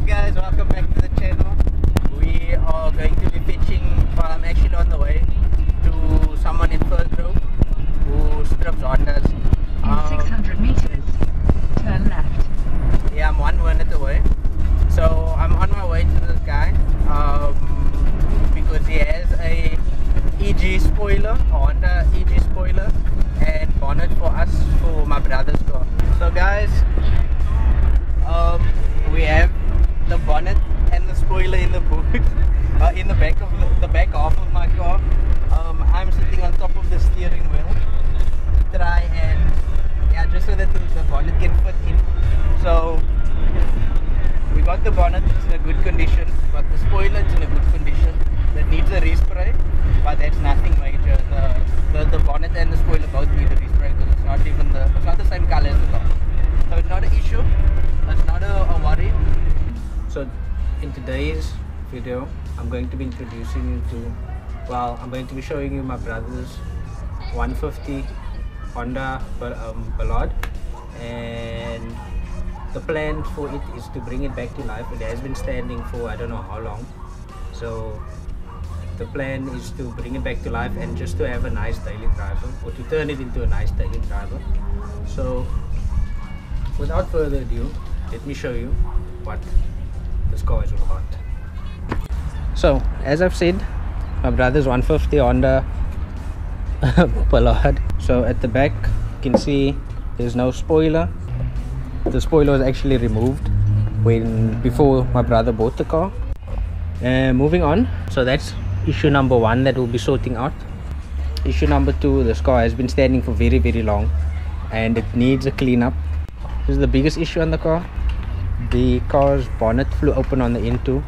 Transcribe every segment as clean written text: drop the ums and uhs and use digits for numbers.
up, guys? Welcome back to the channel. We are going to be fetching, well, I'm actually on the way to someone in Firthrow who strips Hondas. In 600 meters, turn left. Yeah, I'm 1 minute away. So I'm on my way to this guy because he has a EG spoiler, Honda EG spoiler, and bonnet for us, for my brother's car. So guys, we have the bonnet and the spoiler in the boot, in the back of the back half of my car. I'm sitting on top of the steering wheel to try and, yeah, just so that the bonnet can fit in. So we got the bonnet, it's in a good condition, but the spoiler is in a good condition. That needs a respray, but that's nothing major. The bonnet and the spoiler both need a respray because it's not even the, it's not the same color as the car. So it's not an issue. It's not a worry. So in today's video, I'm going to be introducing you to, well, I'm going to be showing you my brother's 150 Honda Ballade, and the plan for it is to bring it back to life. It has been standing for I don't know how long, so the plan is to bring it back to life and just to have a nice daily driver, or to turn it into a nice daily driver. So without further ado, let me show you what this car is all about. So, as I've said, my brother's 150 Honda Ballade. So at the back, you can see there's no spoiler. The spoiler was actually removed before my brother bought the car. Moving on, so that's issue number one that we'll be sorting out. Issue number two, this car has been standing for very, very long and it needs a cleanup. This is the biggest issue on the car. The car's bonnet flew open on the N2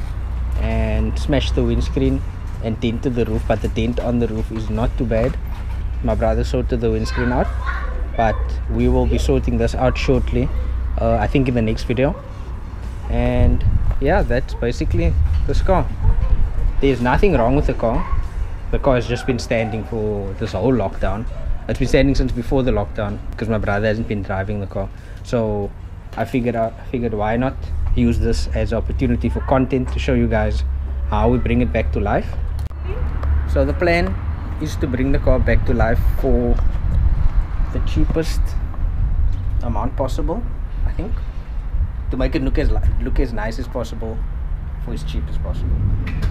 and smashed the windscreen and dented the roof, but the dent on the roof is not too bad. My brother sorted the windscreen out, but we will be sorting this out shortly, I think in the next video. And yeah, that's basically this car. There's nothing wrong with the car. The car has just been standing for this whole lockdown. It's been standing since before the lockdown because my brother hasn't been driving the car. So I figured why not use this as an opportunity for content to show you guys how we bring it back to life. So the plan is to bring the car back to life for the cheapest amount possible, I think, to make it look as nice as possible for as cheap as possible.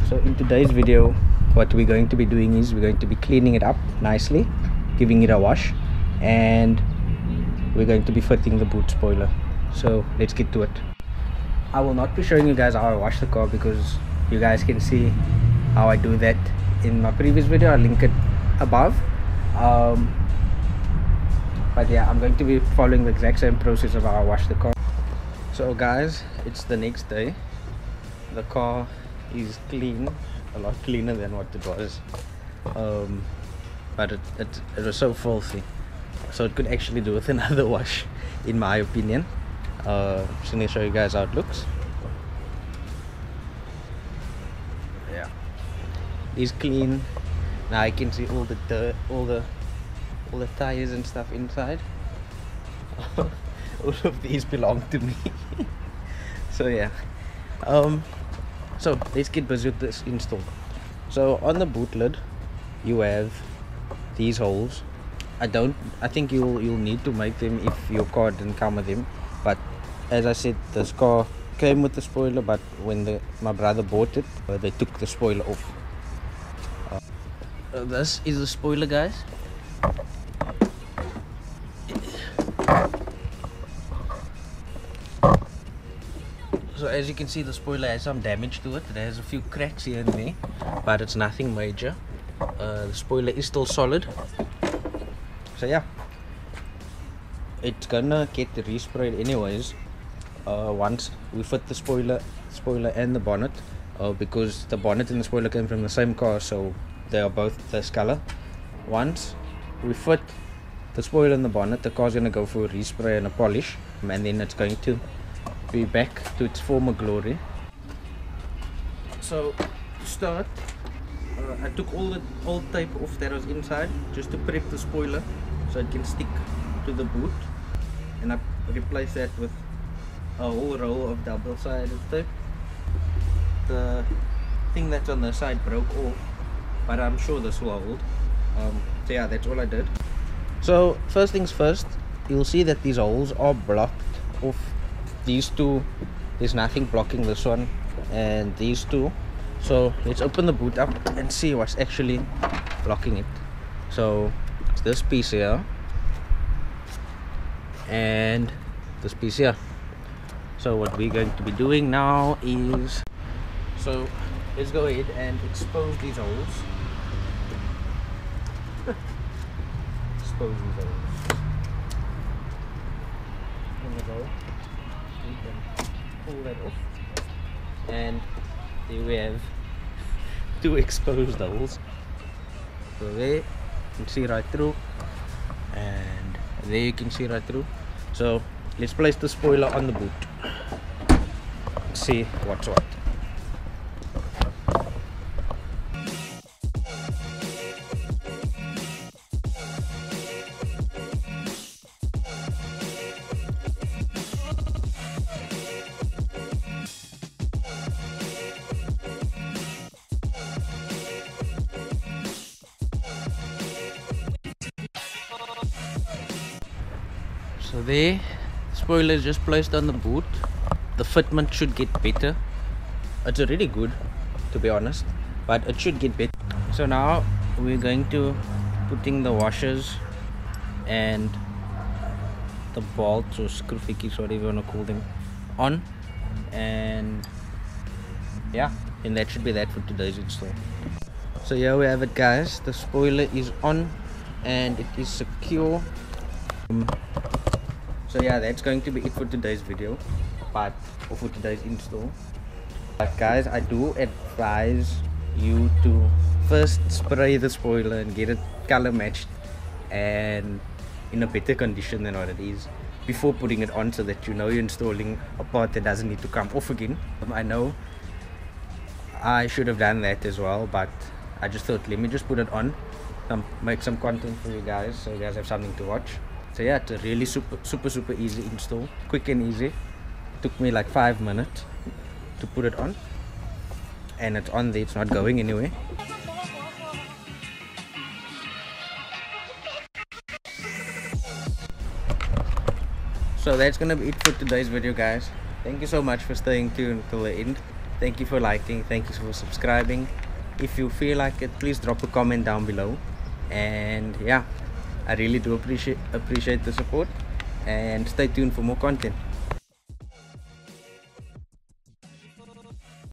So in today's video, what we're going to be doing is we're going to be cleaning it up nicely, giving it a wash, and we're going to be fitting the boot spoiler. So let's get to it. I will not be showing you guys how I wash the car because you guys can see how I do that in my previous video. I'll link it above, but yeah, I'm going to be following the exact same process of how I wash the car. So guys, it's the next day. The car is clean, a lot cleaner than what it was, but it was so filthy, so it could actually do with another wash, in my opinion. Just gonna show you guys how it looks. Yeah, it's clean now. I can see all the dirt, all the tires and stuff inside. All of these belong to me. So yeah, so let's get busy with this install. So on the boot lid, you have these holes. I think you'll need to make them if your car didn't come with them, but as I said, this car came with the spoiler, but when my brother bought it, they took the spoiler off. This is the spoiler, guys. So as you can see, the spoiler has some damage to it. It has a few cracks here and there, but it's nothing major. The spoiler is still solid. So yeah, it's gonna get resprayed anyways once we fit the spoiler and the bonnet, because the bonnet and the spoiler came from the same car, so they are both this color. Once we fit the spoiler and the bonnet, the car's gonna go for a respray and a polish, and then it's going to be back to its former glory. So to start, I took all the old tape off that was inside just to prep the spoiler so it can stick to the boot, and I replaced that with a whole roll of double-sided tape the thing that's on the side broke off, but I'm sure this will hold. So yeah, that's all I did. So first things first, you'll see that these holes are blocked off. These two, there's nothing blocking this one and these two. So let's open the boot up and see what's actually blocking it. So it's this piece here and this piece here. So what we're going to be doing now is, so let's go ahead and expose these holes. Expose these holes. There we go. We can pull that off. And there we have two exposed holes. So there you can see right through, and there you can see right through. So let's place the spoiler on the boot. See what's what. So there, spoiler is just placed on the boot. The fitment should get better. It's already good, to be honest, but it should get better. So now we're going to putting the washers and the bolts or screw fickies, whatever you want to call them, on, and yeah, and that should be that for today's install. So here we have it, guys. The spoiler is on and it is secure. So yeah, that's going to be it for today's video, but or for today's install. But guys, I do advise you to first spray the spoiler and get it color matched and in a better condition than what it is before putting it on, so that you know you're installing a part that doesn't need to come off again. I know I should have done that as well, but I just thought, let me just put it on, make some content for you guys, so you guys have something to watch. So yeah, it's a really super easy install, quick and easy. It took me like 5 minutes to put it on, and it's on there, it's not going anywhere. So that's gonna be it for today's video, guys. Thank you so much for staying tuned till the end. Thank you for liking, thank you for subscribing. If you feel like it, please drop a comment down below, and yeah, I really do appreciate the support, and stay tuned for more content.